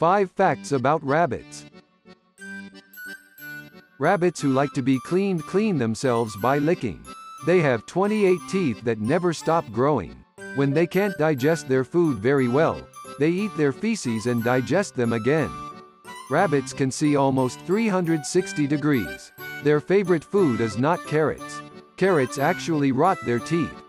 5 Facts About Rabbits. Rabbits who like to be cleaned clean themselves by licking. They have 28 teeth that never stop growing. When they can't digest their food very well, they eat their feces and digest them again. Rabbits can see almost 360 degrees. Their favorite food is not carrots. Carrots actually rot their teeth.